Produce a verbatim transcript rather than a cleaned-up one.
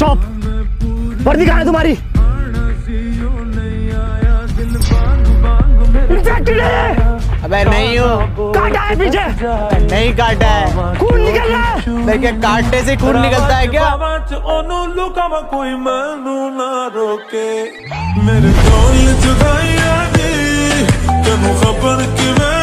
Stop. वर्दी कहाँ है तुम्हारी? इन्फेक्टेड है। अबे नहीं हो। काटा है पीछे। नहीं काटा है। खून निकल रहा है। देखिए काटने से खून निकलता है क्या? मेरे